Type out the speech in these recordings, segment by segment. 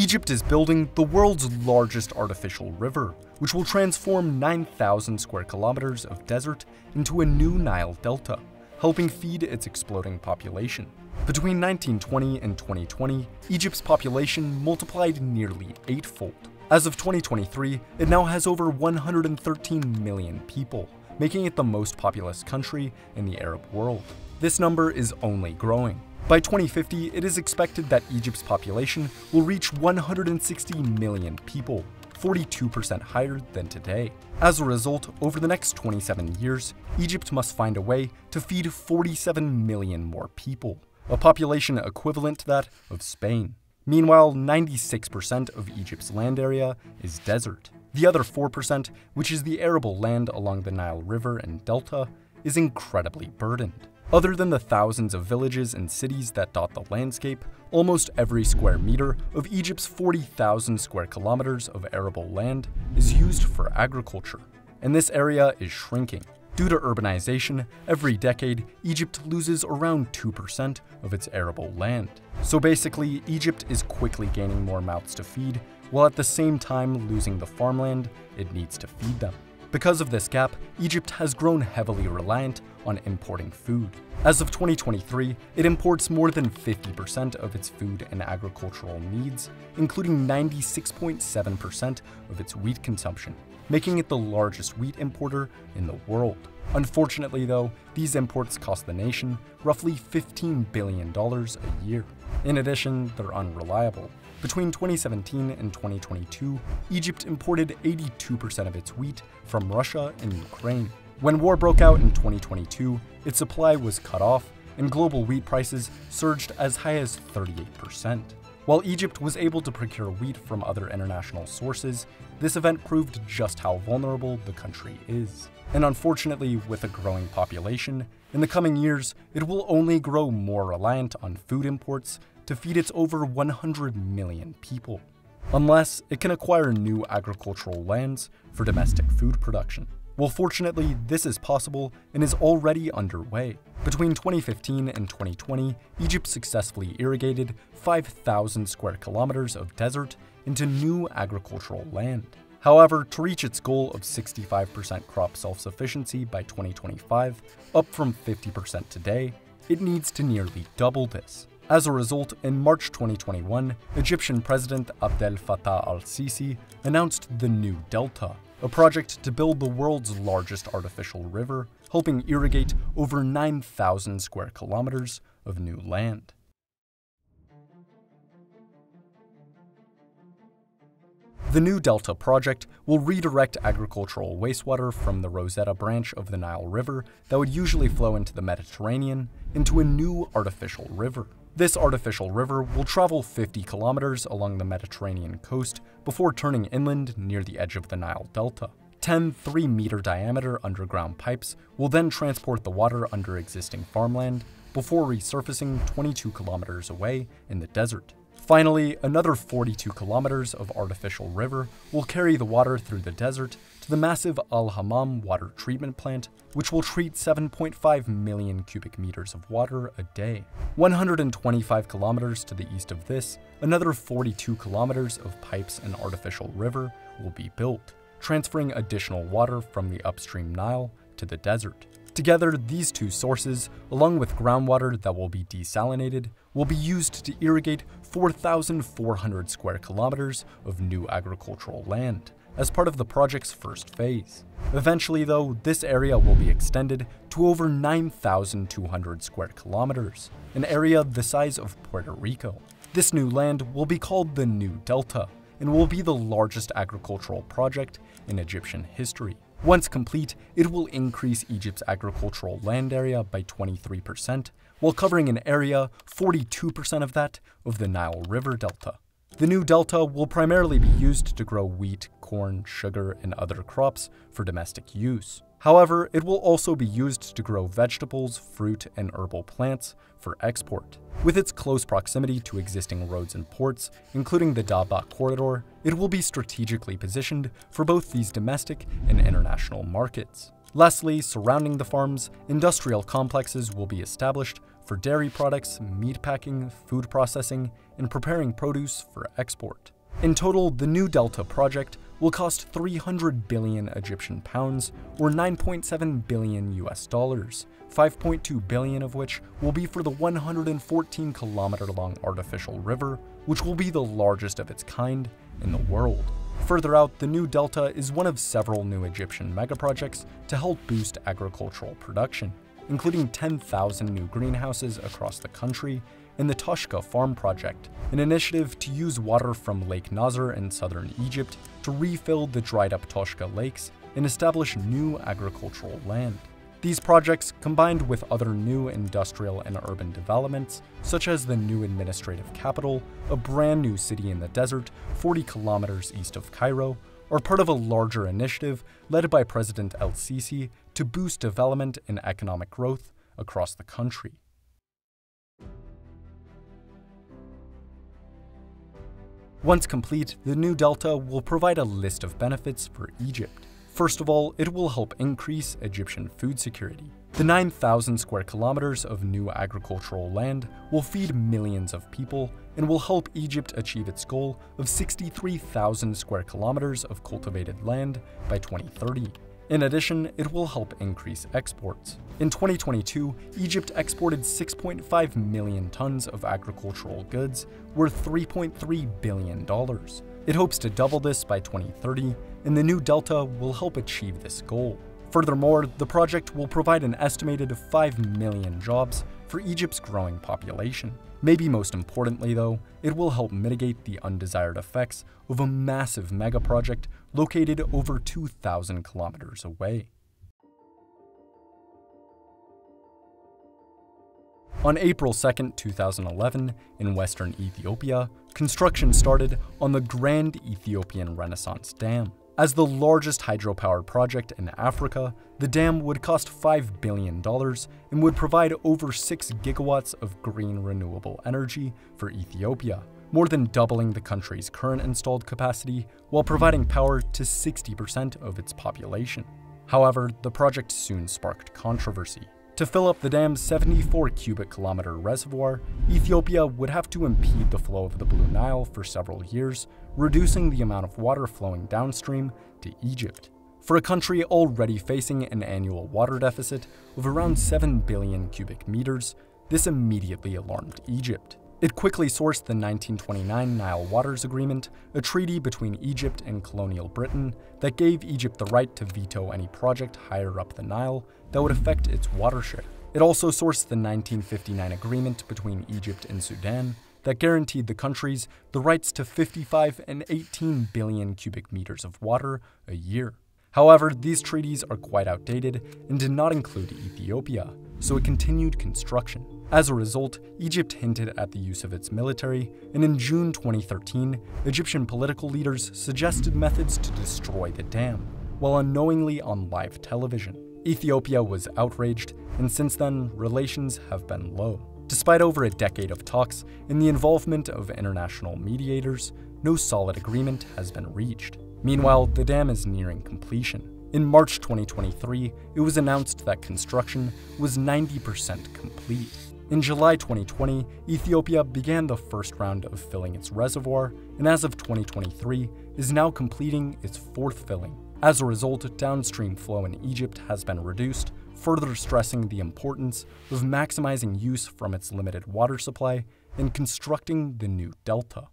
Egypt is building the world's largest artificial river, which will transform 9,000 square kilometers of desert into a new Nile Delta, helping feed its exploding population. Between 1920 and 2020, Egypt's population multiplied nearly eightfold. As of 2023, it now has over 113 million people, making it the most populous country in the Arab world. This number is only growing. By 2050, it is expected that Egypt's population will reach 160 million people, 42% higher than today. As a result, over the next 27 years, Egypt must find a way to feed 47 million more people, a population equivalent to that of Spain. Meanwhile, 96% of Egypt's land area is desert. The other 4%, which is the arable land along the Nile River and Delta, is incredibly burdened. Other than the thousands of villages and cities that dot the landscape, almost every square meter of Egypt's 40,000 square kilometers of arable land is used for agriculture, and this area is shrinking. Due to urbanization, every decade, Egypt loses around 2% of its arable land. So basically, Egypt is quickly gaining more mouths to feed, while at the same time losing the farmland it needs to feed them. Because of this gap, Egypt has grown heavily reliant on importing food. As of 2023, it imports more than 50% of its food and agricultural needs, including 96.7% of its wheat consumption, making it the largest wheat importer in the world. Unfortunately though, these imports cost the nation roughly $15 billion a year. In addition, they're unreliable. Between 2017 and 2022, Egypt imported 82% of its wheat from Russia and Ukraine. When war broke out in 2022, its supply was cut off, and global wheat prices surged as high as 38%. While Egypt was able to procure wheat from other international sources, this event proved just how vulnerable the country is. And unfortunately, with a growing population, in the coming years, it will only grow more reliant on food imports to feed its over 100 million people, unless it can acquire new agricultural lands for domestic food production. Well, fortunately, this is possible and is already underway. Between 2015 and 2020, Egypt successfully irrigated 5,000 square kilometers of desert into new agricultural land. However, to reach its goal of 65% crop self-sufficiency by 2025, up from 50% today, it needs to nearly double this. As a result, in March 2021, Egyptian President Abdel Fattah al-Sisi announced the New Delta, a project to build the world's largest artificial river, helping irrigate over 9,000 square kilometers of new land. The New Delta project will redirect agricultural wastewater from the Rosetta branch of the Nile River that would usually flow into the Mediterranean into a new artificial river. This artificial river will travel 50 kilometers along the Mediterranean coast before turning inland near the edge of the Nile Delta. 10 3-meter diameter underground pipes will then transport the water under existing farmland before resurfacing 22 kilometers away in the desert. Finally, another 42 kilometers of artificial river will carry the water through the desert to the massive Al-Hammam water treatment plant, which will treat 7.5 million cubic meters of water a day. 125 kilometers to the east of this, another 42 kilometers of pipes and artificial river will be built, transferring additional water from the upstream Nile to the desert. Together, these two sources, along with groundwater that will be desalinated, will be used to irrigate 4,400 square kilometers of new agricultural land as part of the project's first phase. Eventually though, this area will be extended to over 9,200 square kilometers, an area the size of Puerto Rico. This new land will be called the New Delta and will be the largest agricultural project in Egyptian history. Once complete, it will increase Egypt's agricultural land area by 23%, while covering an area 42% of that of the Nile River Delta. The New Delta will primarily be used to grow wheat, corn, sugar, and other crops for domestic use. However, it will also be used to grow vegetables, fruit, and herbal plants for export. With its close proximity to existing roads and ports, including the Dabak Corridor, it will be strategically positioned for both these domestic and international markets. Lastly, surrounding the farms, industrial complexes will be established for dairy products, meat packing, food processing, and preparing produce for export. In total, the New Delta project will cost 300 billion Egyptian pounds, or $9.7 billion US, 5.2 billion of which will be for the 114-kilometer-long artificial river, which will be the largest of its kind in the world. Further out, the New Delta is one of several new Egyptian megaprojects to help boost agricultural production, including 10,000 new greenhouses across the country and the Toshka Farm Project, an initiative to use water from Lake Nasser in southern Egypt to refill the dried-up Toshka lakes and establish new agricultural land. These projects, combined with other new industrial and urban developments, such as the new administrative capital, a brand new city in the desert 40 kilometers east of Cairo, are part of a larger initiative led by President el-Sisi to boost development and economic growth across the country. Once complete, the New Delta will provide a list of benefits for Egypt. First of all, it will help increase Egyptian food security. The 9,000 square kilometers of new agricultural land will feed millions of people and will help Egypt achieve its goal of 63,000 square kilometers of cultivated land by 2030. In addition, it will help increase exports. In 2022, Egypt exported 6.5 million tons of agricultural goods worth $3.3 billion. It hopes to double this by 2030, and the New Delta will help achieve this goal. Furthermore, the project will provide an estimated 5 million jobs for Egypt's growing population. Maybe most importantly though, it will help mitigate the undesired effects of a massive megaproject located over 2,000 kilometers away. On April 2, 2011, in western Ethiopia, construction started on the Grand Ethiopian Renaissance Dam. As the largest hydropower project in Africa, the dam would cost $5 billion and would provide over 6 gigawatts of green renewable energy for Ethiopia, more than doubling the country's current installed capacity while providing power to 60% of its population. However, the project soon sparked controversy. To fill up the dam's 74 cubic kilometer reservoir, Ethiopia would have to impede the flow of the Blue Nile for several years, reducing the amount of water flowing downstream to Egypt. For a country already facing an annual water deficit of around 7 billion cubic meters, this immediately alarmed Egypt. It quickly sourced the 1929 Nile Waters Agreement, a treaty between Egypt and colonial Britain that gave Egypt the right to veto any project higher up the Nile that would affect its watershed. It also sourced the 1959 agreement between Egypt and Sudan that guaranteed the countries the rights to 55 and 18 billion cubic meters of water a year. However, these treaties are quite outdated and did not include Ethiopia, so it continued construction. As a result, Egypt hinted at the use of its military, and in June 2013, Egyptian political leaders suggested methods to destroy the dam, while unknowingly on live television. Ethiopia was outraged, and since then, relations have been low. Despite over a decade of talks and the involvement of international mediators, no solid agreement has been reached. Meanwhile, the dam is nearing completion. In March 2023, it was announced that construction was 90% complete. In July 2020, Ethiopia began the first round of filling its reservoir, and as of 2023, is now completing its fourth filling. As a result, downstream flow in Egypt has been reduced, further stressing the importance of maximizing use from its limited water supply and constructing the New Delta.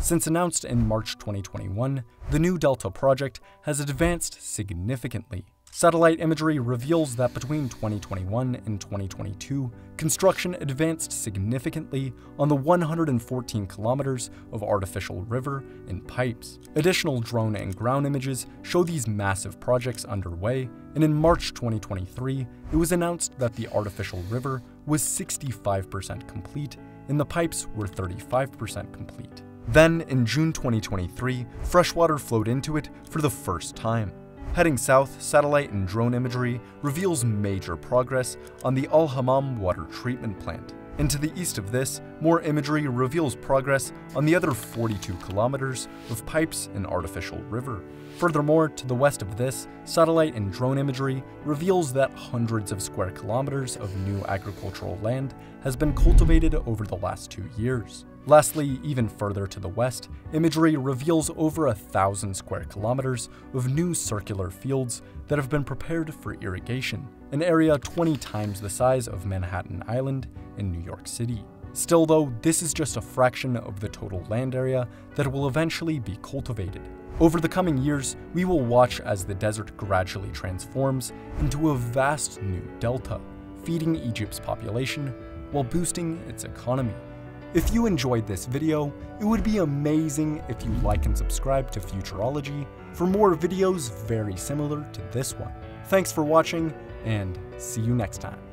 Since announced in March 2021, the New Delta project has advanced significantly. Satellite imagery reveals that between 2021 and 2022, construction advanced significantly on the 114 kilometers of artificial river and pipes. Additional drone and ground images show these massive projects underway, and in March 2023, it was announced that the artificial river was 65% complete and the pipes were 35% complete. Then, in June 2023, fresh water flowed into it for the first time. Heading south, satellite and drone imagery reveals major progress on the Al-Hammam water treatment plant. And to the east of this, more imagery reveals progress on the other 42 kilometers of pipes and artificial river. Furthermore, to the west of this, satellite and drone imagery reveals that hundreds of square kilometers of new agricultural land has been cultivated over the last 2 years. Lastly, even further to the west, imagery reveals over 1,000 square kilometers of new circular fields that have been prepared for irrigation, an area 20 times the size of Manhattan Island in New York City. Still though, this is just a fraction of the total land area that will eventually be cultivated. Over the coming years, we will watch as the desert gradually transforms into a vast new delta, feeding Egypt's population while boosting its economy. If you enjoyed this video, it would be amazing if you like and subscribe to Futurology for more videos very similar to this one. Thanks for watching, and see you next time.